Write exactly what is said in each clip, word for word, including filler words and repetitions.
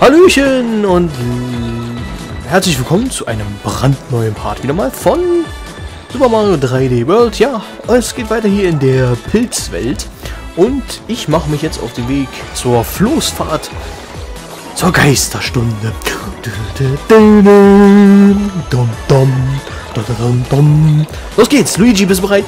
Hallöchen und herzlich willkommen zu einem brandneuen Part wieder mal von Super Mario drei D World. Ja, es geht weiter hier in der Pilzwelt und ich mache mich jetzt auf den Weg zur Floßfahrt, zur Geisterstunde. Los geht's, Luigi, bist du bereit?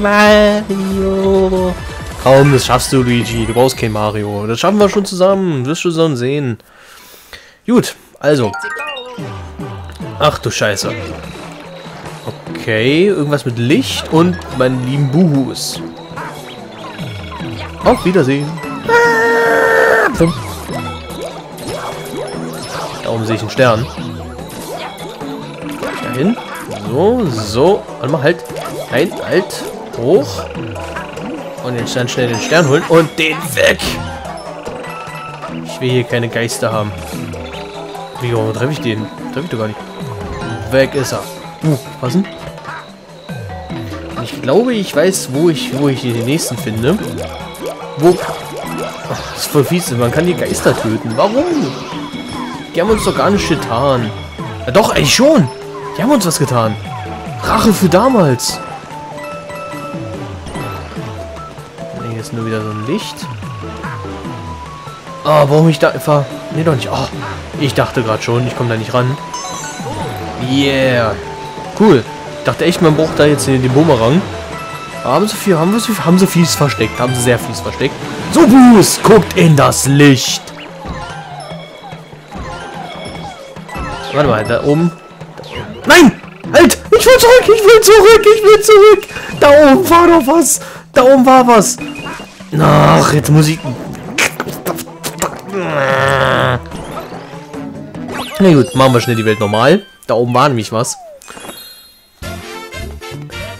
Mario. Komm, das schaffst du, Luigi. Du brauchst kein Mario. Das schaffen wir schon zusammen. Wirst du schon sehen. Gut, also. Ach du Scheiße. Okay, irgendwas mit Licht und meinen lieben Buhus. Auf Wiedersehen. Da oben sehe ich einen Stern. Dahin. So, so. Warte mal, halt. Ein, halt. Hoch. Und jetzt dann schnell den Stern holen und den weg. Ich will hier keine Geister haben. Wie treffe ich den? Treffe ich doch gar nicht. Weg ist er. Uh, passen. Ich glaube, ich weiß, wo ich wo ich den nächsten finde. Wo? Ach, das ist voll fies. Man kann die Geister töten. Warum? Die haben uns doch gar nicht getan. Ja doch, eigentlich schon. Die haben uns was getan. Rache für damals. Jetzt nur wieder so ein Licht. Ah, warum ich da einfach... Ne, doch nicht. Oh, ich dachte gerade schon, ich komme da nicht ran. Yeah. Cool. Ich dachte echt, man braucht da jetzt den, den Bumerang. Haben sie viel, haben wir so viel, haben sie fies versteckt. Haben sie sehr fies versteckt. So, Buß, guckt in das Licht. Warte mal, da oben. Nein! Halt! Ich will zurück, ich will zurück, ich will zurück. Da oben war doch was. Da oben war was. Ach, jetzt muss ich... Na gut, machen wir schnell die Welt normal. Da oben war nämlich was.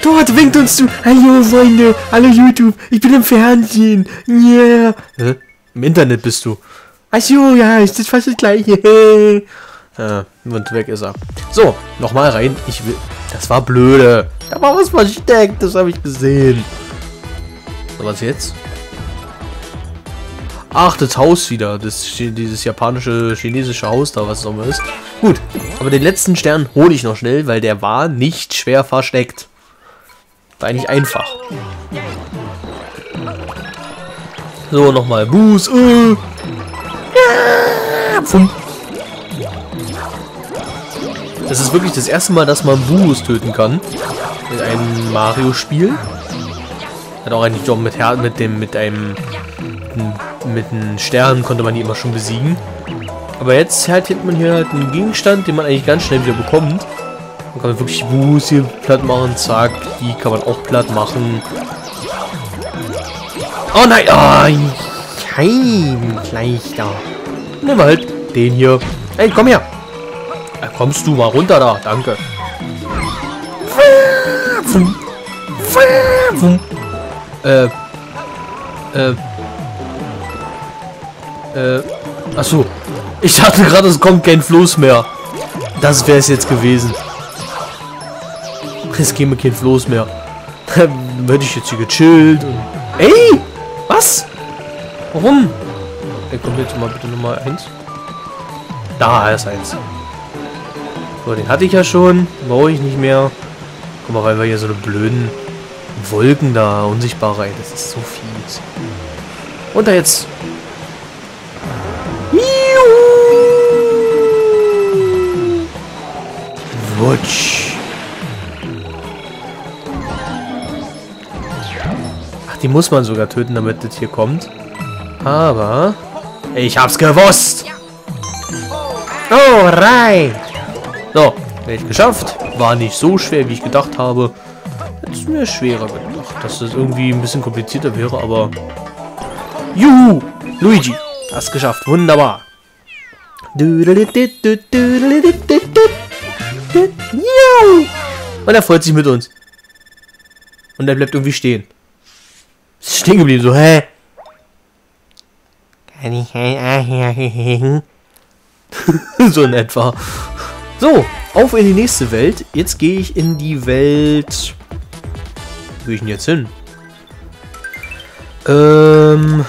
Toad winkt uns zu. Hallo Freunde, hallo YouTube, ich bin im Fernsehen. Yeah. Hä? Im Internet bist du. Achso, ja, ist das fast das gleiche. Ah, und weg ist er. So, nochmal rein. Ich will... Das war blöde. Da war was versteckt, das habe ich gesehen. So, was jetzt? Ach, das Haus wieder. Das, dieses japanische, chinesische Haus da, was es auch immer ist. Gut, aber den letzten Stern hole ich noch schnell, weil der war nicht schwer versteckt. War eigentlich einfach. So, nochmal. Buß. Äh. Das ist wirklich das erste Mal, dass man Buß töten kann. In einem Mario-Spiel. Hat auch eigentlich doch mit, mit dem, mit einem... mit einem Stern konnte man die immer schon besiegen. Aber jetzt halt hat man hier halt einen Gegenstand, den man eigentlich ganz schnell wieder bekommt. Man kann wirklich Buß hier platt machen, zack, die kann man auch platt machen. Oh nein, oh, kein Kleister. Nimm halt den hier. Hey, komm her. Da kommst du mal runter da, danke. Äh, äh, Äh, achso. Ich dachte gerade, es kommt kein Floß mehr. Das wäre es jetzt gewesen. Es käme kein Floß mehr. Dann hätte ich jetzt hier gechillt. Und ey! Was? Warum? Dann kommt jetzt mal bitte Nummer eins. Da ist eins. So, den hatte ich ja schon. Brauche ich nicht mehr. Guck mal, weil wir hier so eine blöden Wolken da, unsichtbare. Das ist so fies. Und da jetzt. Wutsch. Ach, die muss man sogar töten, damit das hier kommt. Aber... ich hab's gewusst! Alright! So, Welt geschafft. War nicht so schwer, wie ich gedacht habe. Jetzt ist mir schwerer gedacht, dass das irgendwie ein bisschen komplizierter wäre, aber... Juhu! Luigi! Hast geschafft. Wunderbar! Und er freut sich mit uns. Und er bleibt irgendwie stehen. Ist stehen geblieben, so, hä? Kann ich ein so in etwa. So, auf in die nächste Welt. Jetzt gehe ich in die Welt... Wo gehe ich denn jetzt hin? Ähm...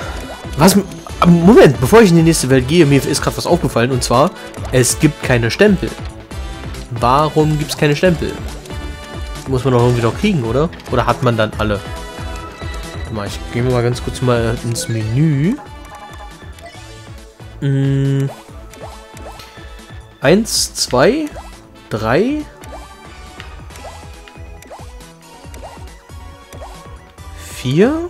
Was... Aber Moment, bevor ich in die nächste Welt gehe, mir ist gerade was aufgefallen, und zwar, es gibt keine Stempel. Warum gibt es keine Stempel? Muss man doch irgendwie noch kriegen, oder? Oder hat man dann alle? Mal, ich gehe mal ganz kurz mal ins Menü. Hm. Eins, zwei, drei, vier.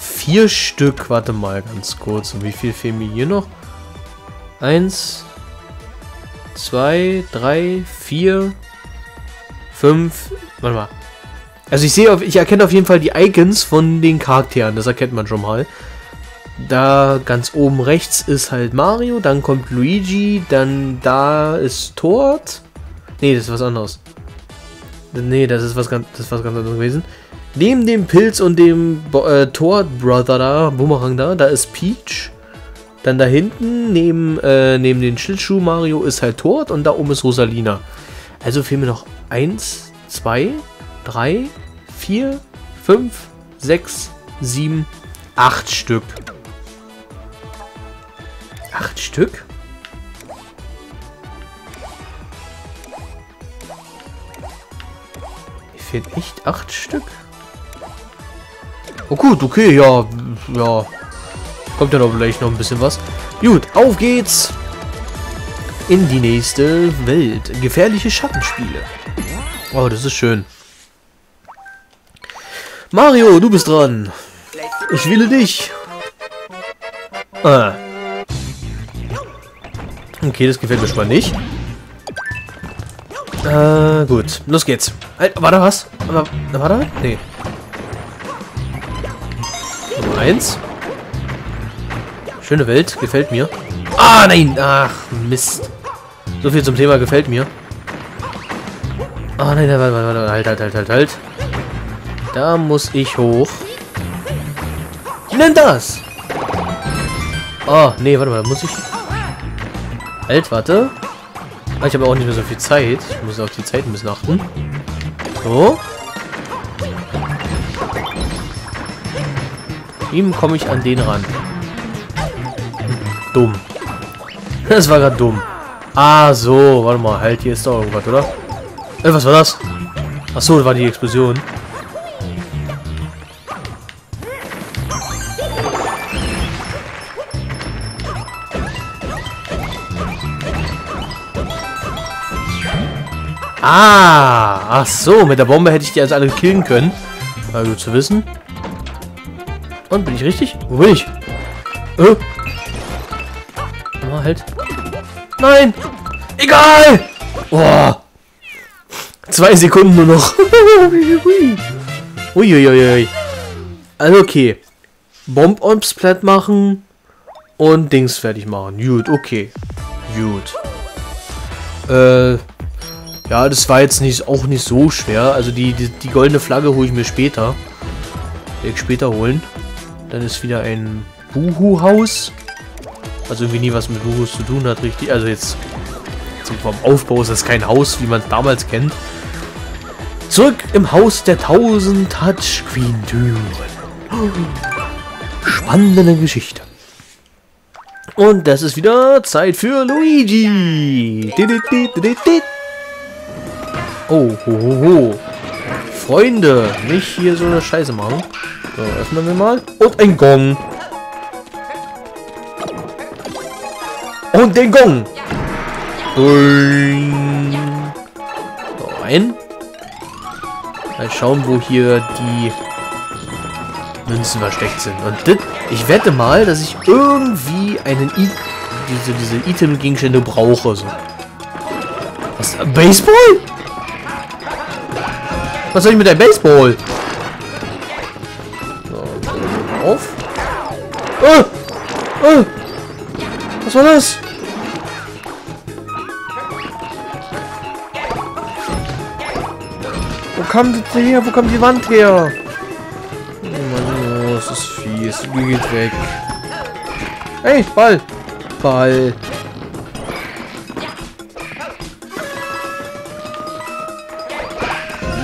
Vier Stück, warte mal ganz kurz. Und wie viel fehlen mir hier noch? Eins, zwei, drei, vier, fünf. Warte mal. Also ich sehe, ich erkenne auf jeden Fall die Icons von den Charakteren. Das erkennt man schon mal. Da ganz oben rechts ist halt Mario, dann kommt Luigi, dann da ist Toad. Nee, das ist was anderes. Nee, das ist was ganz, das ist was ganz anderes gewesen. Neben dem Pilz und dem äh, Toad Brother da, Boomerang da, da ist Peach. Dann da hinten, neben, äh, neben den Schlittschuh Mario ist halt Toad und da oben ist Rosalina. Also fehlen mir noch eins, zwei, drei, vier, fünf, sechs, sieben, acht Stück. Acht Stück? Mir fehlen echt acht Stück. Oh gut, okay, ja, ja. Kommt ja noch vielleicht noch ein bisschen was. Gut, auf geht's! In die nächste Welt. Gefährliche Schattenspiele. Oh, das ist schön. Mario, du bist dran. Ich wähle dich. Ah. Okay, das gefällt mir schon mal nicht. Äh, gut. Los geht's. War da was? War, war da? Nee. Nummer eins. Schöne Welt, gefällt mir. Ah, nein! Ach, Mist. So viel zum Thema gefällt mir. Ah, nein, nein, warte, warte, halt, halt, halt, halt, halt. Da muss ich hoch. Wie nennt das? Ah, nee, warte mal, muss ich... Halt, warte. Ah, ich habe auch nicht mehr so viel Zeit. Ich muss auf die Zeit ein bisschen achten. So. Ihm komme ich an den ran. Dumm. Das war gerade dumm. Ah, so. Warte mal. Halt, hier ist doch irgendwas, oder? Äh, was war das? Ach so, das war die Explosion. Ah. Ach so, mit der Bombe hätte ich die also alle killen können. War gut zu wissen. Und, bin ich richtig? Wo bin ich? Äh? Oh, halt. Nein! Egal! Oh. Zwei Sekunden nur noch. Uiuiui. Also, okay. Bomb-Ops platt machen. Und Dings fertig machen. Gut, okay. Gut. Äh. Ja, das war jetzt nicht, auch nicht so schwer. Also, die, die, die goldene Flagge hole ich mir später. Will ich später holen. Dann ist wieder ein Buhu-Haus. Also irgendwie nie was mit Buhus zu tun hat, richtig. Also jetzt vom Aufbau ist das kein Haus, wie man es damals kennt. Zurück im Haus der tausend Touchscreen-Türen. Spannende Geschichte. Und das ist wieder Zeit für Luigi. Oh, ho, ho, ho. Freunde, nicht hier so eine Scheiße machen. So, öffnen wir mal. Und ein Gong. Und den Gong. Boing. So, rein. Mal schauen, wo hier die Münzen versteckt sind. Und dit, ich wette mal, dass ich irgendwie einen I diese, diese Item-Gegenstände brauche. So. Was? Baseball? Was soll ich mit der Baseball? So, auf. Oh! Oh! Was war das? Wo kam das her? Wo kam die Wand her? Oh Mann, oh, das ist fies. Die geht weg. Hey, Ball! Ball!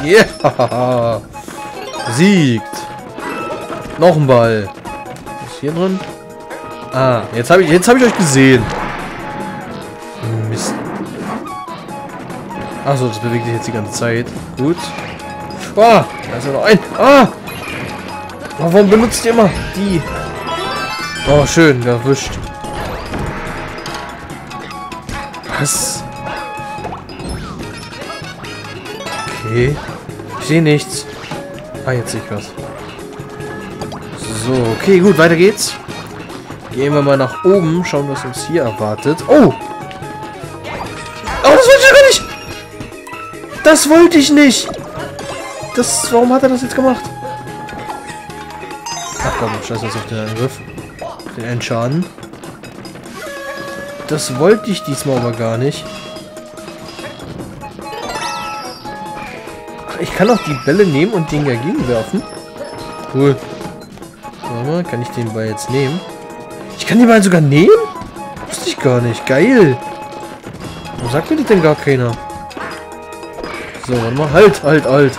Yeah! Siegt! Noch ein Ball! hier drin? Ah, jetzt habe ich, jetzt habe ich euch gesehen. Mist. Achso, das bewegt sich jetzt die ganze Zeit. Gut. Ah, da ist ja noch ein. Ah! Oh, warum benutzt ihr immer die? Oh, schön, erwischt. Was? Okay. Ich sehe nichts. Ah, jetzt sehe ich was. So, okay, gut, weiter geht's. Gehen wir mal nach oben, schauen, was uns hier erwartet. Oh! Oh, das wollte ich gar nicht! Das wollte ich nicht! Das, warum hat er das jetzt gemacht? Ach komm, scheiß jetzt auf den Angriff. Den Endschaden. Das wollte ich diesmal aber gar nicht. Ach, ich kann auch die Bälle nehmen und den dagegen werfen. Cool. Warte mal, kann ich den Ball jetzt nehmen? Ich kann den Ball sogar nehmen? Wusste ich gar nicht. Geil. Warum sagt mir das denn gar keiner? So, warte mal. Halt, halt, halt.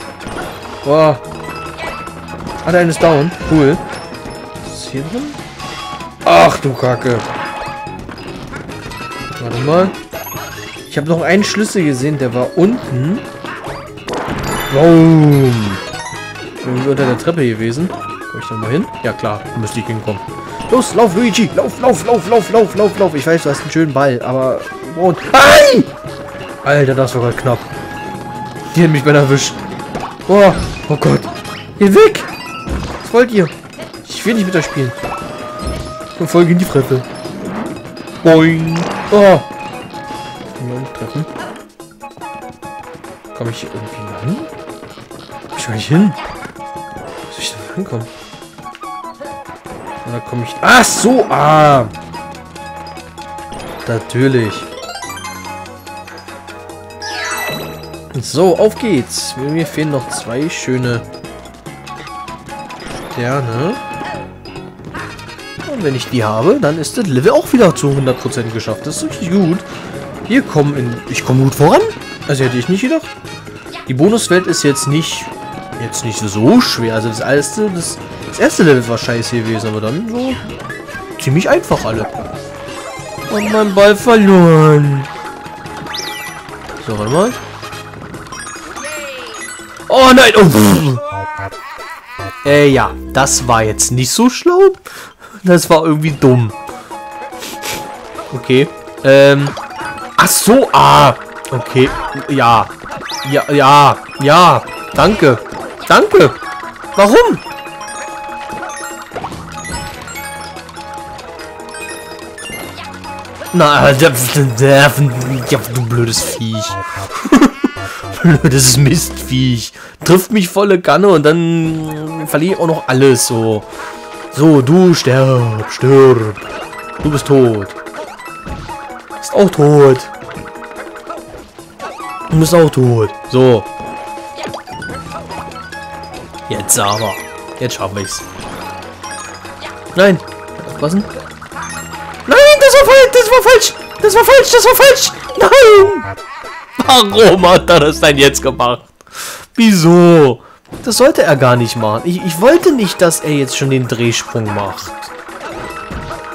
Boah. Ah, der eine ist down. Cool. Was ist hier drin? Ach du Kacke. Warte mal. Ich habe noch einen Schlüssel gesehen, der war unten. Boom. Irgendwie unter der Treppe gewesen. Komm ich da mal hin? Ja klar, müsste ich hinkommen. Los, lauf Luigi! Lauf, lauf, lauf, lauf, lauf, lauf, lauf! Ich weiß, du hast einen schönen Ball, aber... Oh, nein! Alter, das war gerade knapp. Die hat mich beinahe erwischt. Oh, oh Gott. Geh weg! Was wollt ihr? Ich will nicht mit euch spielen. Und voll in die Fresse. Boing! Oh! Treffen. Komme ich hier irgendwie hin? Komm ich mal nicht hin? Wie soll ich da hinkommen? Da komme ich... Ach so! Ah! Natürlich. So, auf geht's. Mir fehlen noch zwei schöne Sterne. Und wenn ich die habe, dann ist das Level auch wieder zu hundert Prozent geschafft. Das ist richtig gut. Hier kommen in... Ich komme gut voran. Also hätte ich nicht gedacht. Die Bonuswelt ist jetzt nicht... Jetzt nicht so schwer. Also das erste... Das Das erste Level war scheiße gewesen, aber dann so ziemlich einfach alle. Und mein Ball verloren. So, warte mal. Oh nein! Oh. Äh, ja, das war jetzt nicht so schlau. Das war irgendwie dumm. Okay. Ähm. Ach so, ah. Okay. Ja. Ja, ja, ja. Danke. Danke. Warum? Na, du blödes Viech. Blödes Mistviech. Trifft mich volle Kanne und dann verliere ich auch noch alles. So, so du stirb, stirb. Du bist tot. Bist auch tot. Du bist auch tot. So. Jetzt aber. Jetzt schaffe ich's. Nein. Aufpassen. Das war falsch! Das war falsch! Das war falsch! Nein! Warum hat er das denn jetzt gemacht? Wieso? Das sollte er gar nicht machen. Ich, ich wollte nicht, dass er jetzt schon den Drehsprung macht.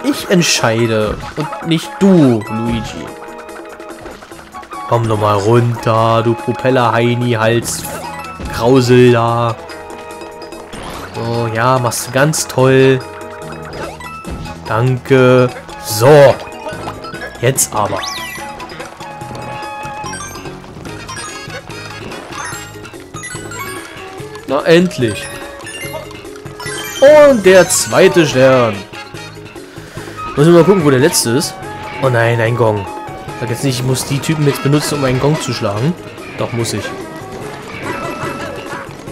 Ich entscheide. Und nicht du, Luigi. Komm doch mal runter, du Propeller-Heini, Hals, Krausel da. So, ja, machst du ganz toll. Danke. So. Jetzt aber. Na, endlich. Und der zweite Stern. Muss ich mal gucken, wo der letzte ist. Oh nein, ein Gong. Sag jetzt nicht, ich muss die Typen jetzt benutzen, um einen Gong zu schlagen. Doch, muss ich.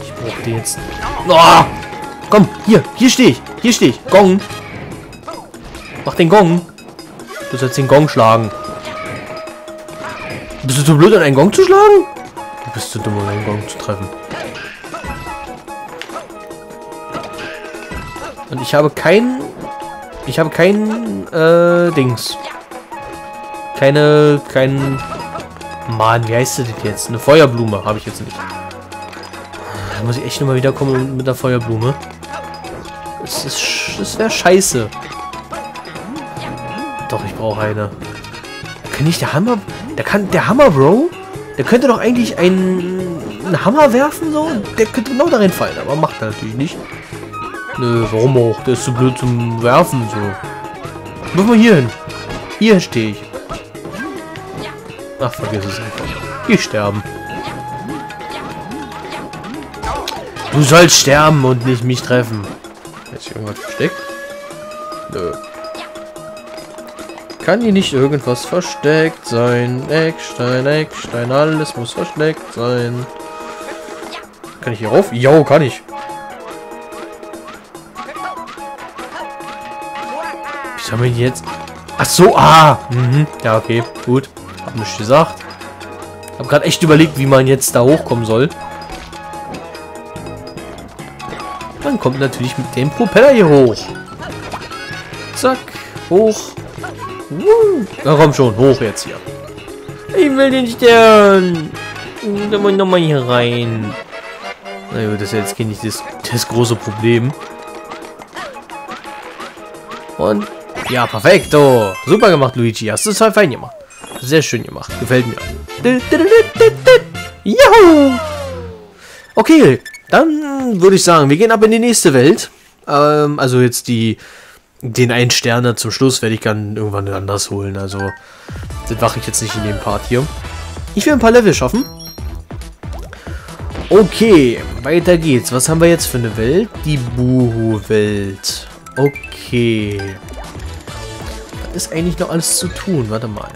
Ich brauche den jetzt. Oh! Komm, hier, hier stehe ich. Hier stehe ich. Gong. Mach den Gong. Du sollst den Gong schlagen. Bist du zu blöd, an einen Gong zu schlagen? Du bist zu dumm, um einen Gong zu treffen. Und ich habe kein... Ich habe kein... Äh, Dings. Keine... Kein... Mann, wie heißt das jetzt? Eine Feuerblume habe ich jetzt nicht. Da muss ich echt nochmal wiederkommen mit der Feuerblume. Das, das wäre scheiße. Doch, ich brauche eine. Kann nicht der Hammer... Der kann... Der Hammer, Bro? Der könnte doch eigentlich einen, einen Hammer werfen, so? Der könnte genau darin fallen, aber macht er natürlich nicht. Nö, warum auch? Der ist zu blöd zum Werfen, so. Mach mal hier hin. Hier stehe ich. Ach, vergiss es einfach. Ich sterben. Du sollst sterben und nicht mich treffen. Hat sich irgendwas versteckt? Nö. Kann hier nicht irgendwas versteckt sein? Eckstein, Eckstein, alles muss versteckt sein. Kann ich hier rauf? Jo, kann ich. Ich sammle jetzt. Ach so, ah! Mhm. Ja, okay, gut. Hab nichts gesagt. Hab gerade echt überlegt, wie man jetzt da hochkommen soll. Man kommt natürlich mit dem Propeller hier hoch. Zack, hoch. Uh, na komm schon, hoch jetzt hier. Ich will den Stern. Dann mal nochmal hier rein. Na gut, das ist jetzt nicht das, das große Problem. Und, ja, perfekto. Super gemacht, Luigi. Hast du es halt fein gemacht. Sehr schön gemacht. Gefällt mir. Juhu! Okay, dann würde ich sagen, wir gehen ab in die nächste Welt. Ähm, also jetzt die... Den einen Sterne zum Schluss werde ich dann irgendwann anders holen, also das mache ich jetzt nicht in dem Part hier. Ich will ein paar Level schaffen. Okay, weiter geht's. Was haben wir jetzt für eine Welt? Die Buhu-Welt. Okay. Da ist eigentlich noch alles zu tun, warte mal.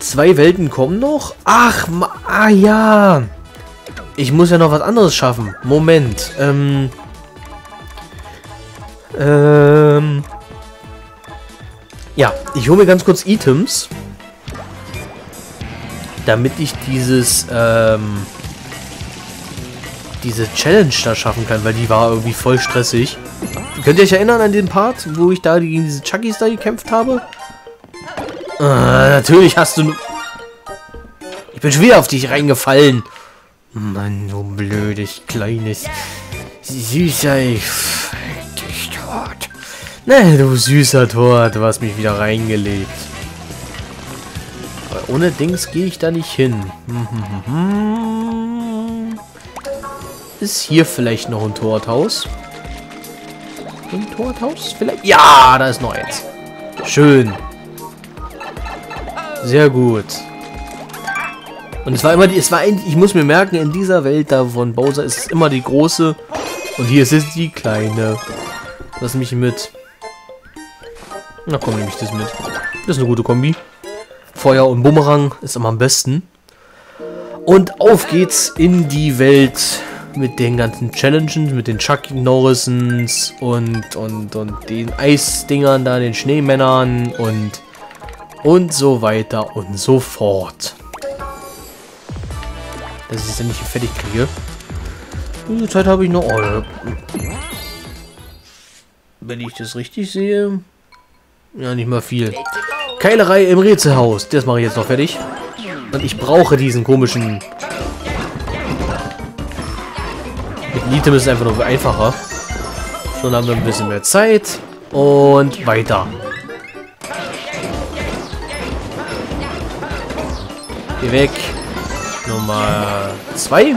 Zwei Welten kommen noch? Ach, ah ja. Ich muss ja noch was anderes schaffen. Moment, ähm... Ähm. Ja, ich hole mir ganz kurz Items. Damit ich dieses, ähm. diese Challenge da schaffen kann, weil die war irgendwie voll stressig. Könnt ihr euch erinnern an den Part, wo ich da gegen diese Chuckies da gekämpft habe? Äh, natürlich hast du. Ich bin schon wieder auf dich reingefallen. Mann, du blödes, kleines. Süßer. Ne, du süßer Toad, du hast mich wieder reingelegt. Aber ohne Dings gehe ich da nicht hin. Ist hier vielleicht noch ein Torthaus? Ein Torthaus vielleicht? Ja, da ist noch eins. Schön. Sehr gut. Und es war immer die, es war ein, ich muss mir merken, in dieser Welt da von Bowser ist es immer die große und hier ist es die kleine. Lass mich mit. Na komm, nehme ich das mit. Das ist eine gute Kombi. Feuer und Bumerang ist immer am besten. Und auf geht's in die Welt mit den ganzen Challenges, mit den Chuck Norrisons und, und, und den Eisdingern da, den Schneemännern und, und so weiter und so fort. Dass ich es ja nicht fertig kriege. Diese Zeit habe ich noch... Oh, wenn ich das richtig sehe... Ja, nicht mal viel. Keilerei im Rätselhaus. Das mache ich jetzt noch fertig. Und ich brauche diesen komischen... Mit Item ist es einfach nur einfacher. Schon haben wir ein bisschen mehr Zeit. Und weiter. Geh weg. Nummer zwei.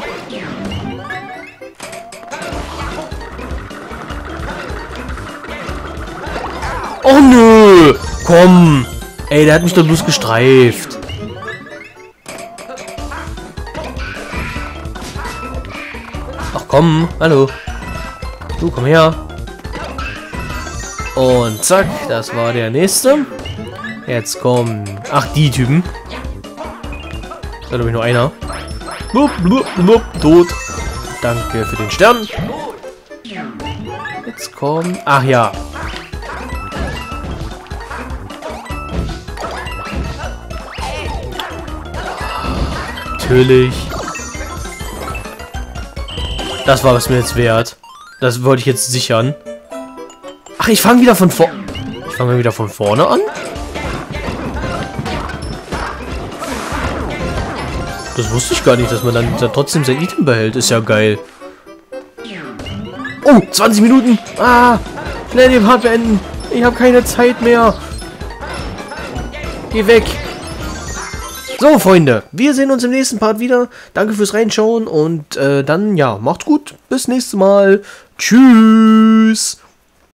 Oh nö! Komm! Ey, der hat mich doch bloß gestreift. Ach komm, hallo. Du, komm her. Und zack, das war der nächste. Jetzt kommen... Ach, die Typen. Da glaube ich nur einer. Blub, blub, blub, tot. Danke für den Stern. Jetzt kommen... Ach ja. Natürlich. Das war es mir jetzt wert. Das wollte ich jetzt sichern. Ach, ich fange wieder von vorne. Ich fange wieder von vorne an. Das wusste ich gar nicht, dass man dann, dann trotzdem sein Item behält. Ist ja geil. Oh, zwanzig Minuten. Ah, schnell den Part beenden. Ich habe keine Zeit mehr. Geh weg. So, Freunde, wir sehen uns im nächsten Part wieder. Danke fürs Reinschauen und äh, dann, ja, macht's gut. Bis nächstes Mal. Tschüss.